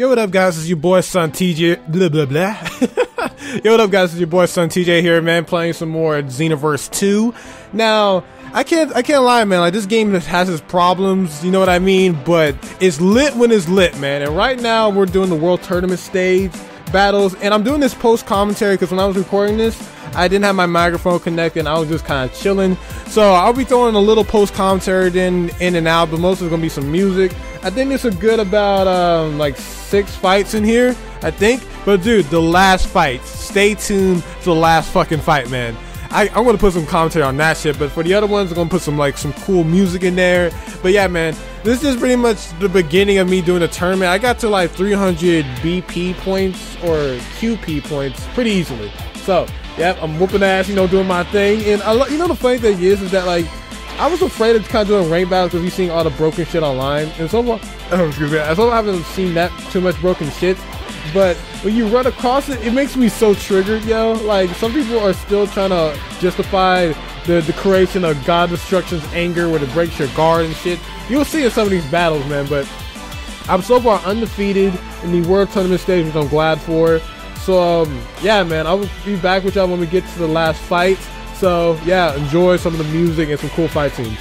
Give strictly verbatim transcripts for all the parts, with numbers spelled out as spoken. Yo, what up, guys? It's your boy SonTJ. Blah blah blah. Yo, what up, guys? It's your boy SonTJ here, man. Playing some more Xenoverse two. Now, I can't, I can't lie, man. Like, this game has its problems. You know what I mean? But it's lit when it's lit, man. And right now, we're doing the World Tournament stage battles, and I'm doing this post commentary because when I was recording this, I didn't have my microphone connected. And I was just kind of chilling, so I'll be throwing a little post commentary then in and out, but most is gonna be some music. I think it's a good about um, like six fights in here, I think. But dude, the last fight, stay tuned to the last fucking fight, man. I, I'm gonna put some commentary on that shit, but for the other ones, I'm gonna put some like some cool music in there. But yeah, man, this is pretty much the beginning of me doing the tournament. I got to like three hundred B P points or Q P points pretty easily. So yep, I'm whooping ass, you know, doing my thing. And I, you know, the funny thing is, is that like I was afraid of kind of doing rain battles because you seeing all the broken shit online, and so long, oh, excuse me, I so long haven't seen that too much broken shit. But when you run across it, it makes me so triggered, yo. Like, some people are still trying to justify the, the creation of God Destruction's anger where it breaks your guard and shit. You'll see in some of these battles, man, but I'm so far undefeated in the World Tournament stage, which I'm glad for. So, um, yeah, man, I'll be back with y'all when we get to the last fight. So, yeah, enjoy some of the music and some cool fight scenes.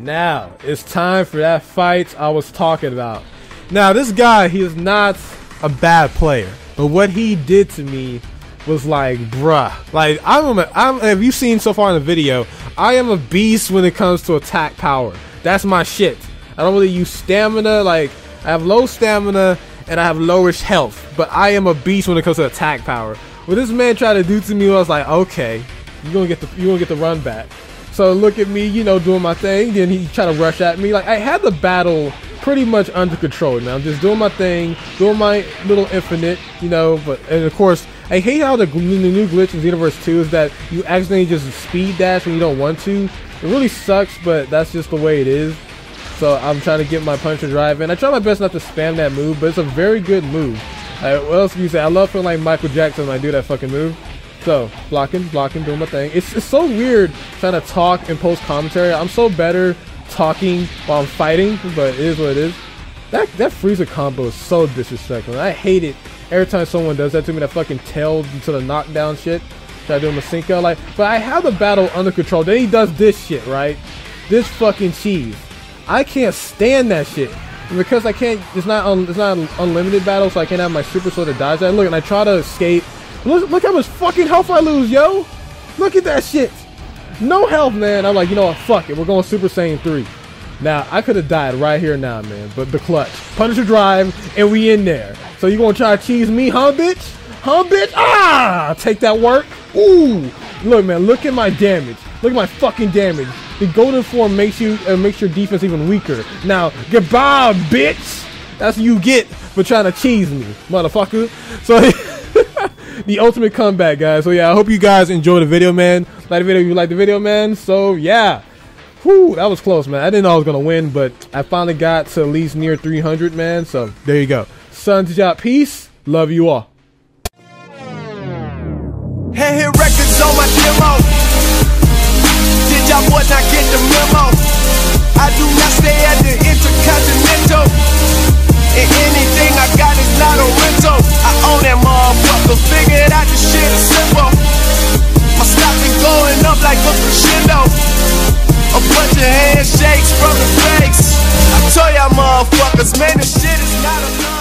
Now, it's time for that fight I was talking about. Now, this guy, he is not a bad player, but what he did to me was like, bruh. Like, I'm a, I'm, if you've seen so far in the video, I am a beast when it comes to attack power. That's my shit. I don't really use stamina. Like, I have low stamina and I have lowish health, but I am a beast when it comes to attack power. What this man tried to do to me, I was like, okay, you're gonna get the, you're gonna get the run back. So look at me, you know, doing my thing. Then he tried to rush at me. Like, I had the battle pretty much under control now. I'm just doing my thing, doing my little infinite, you know. But and of course, I hate how the, the new glitch in Xenoverse two is that you accidentally just speed dash when you don't want to. It really sucks, but that's just the way it is. So I'm trying to get my Punisher Drive in. I try my best not to spam that move, but it's a very good move. Right, what else can you say? I love feeling like Michael Jackson when I do that fucking move. So, blocking, blocking, doing my thing. It's, it's so weird trying to talk and post commentary. I'm so better talking while I'm fighting, but it is what it is. That that Freeza combo is so disrespectful. I hate it every time someone does that to me, that fucking tail to the knockdown shit. Try to do my Cinco, like, but I have the battle under control. Then he does this shit, right? This fucking cheese. I can't stand that shit. And because I can't, it's not, un, it's not an unlimited battle, so I can't have my super sword to dodge that. Look, and I try to escape. Look, look how much fucking health I lose, yo! Look at that shit! No health, man! I'm like, you know what, fuck it, we're going Super Saiyan three. Now, I could've died right here now, man, but the clutch. Punisher Drive, and we in there. So you gonna try to cheese me, huh, bitch? Huh, bitch? Ah! Take that work. Ooh! Look, man, look at my damage. Look at my fucking damage. The golden form makes you, uh, makes your defense even weaker. Now, goodbye, bitch! That's what you get for trying to cheese me, motherfucker. So... the ultimate comeback, guys. So yeah, I hope you guys enjoyed the video, man. Like the video if you like the video, man. So yeah, whoo, that was close, man. I didn't know I was gonna win, but I finally got to at least near three hundred, man. So there you go. SonTJ, peace, love you all. Hey, hit records on my demo. Did y'all boys not get the memo? I do not stay at the Intercontinental, and anything I got is not a rental. I own that motherfucker, figured out this shit is simple. My stock been going up like a crescendo. A bunch of handshakes from the fakes. I told y'all motherfuckers, man, this shit is not enough.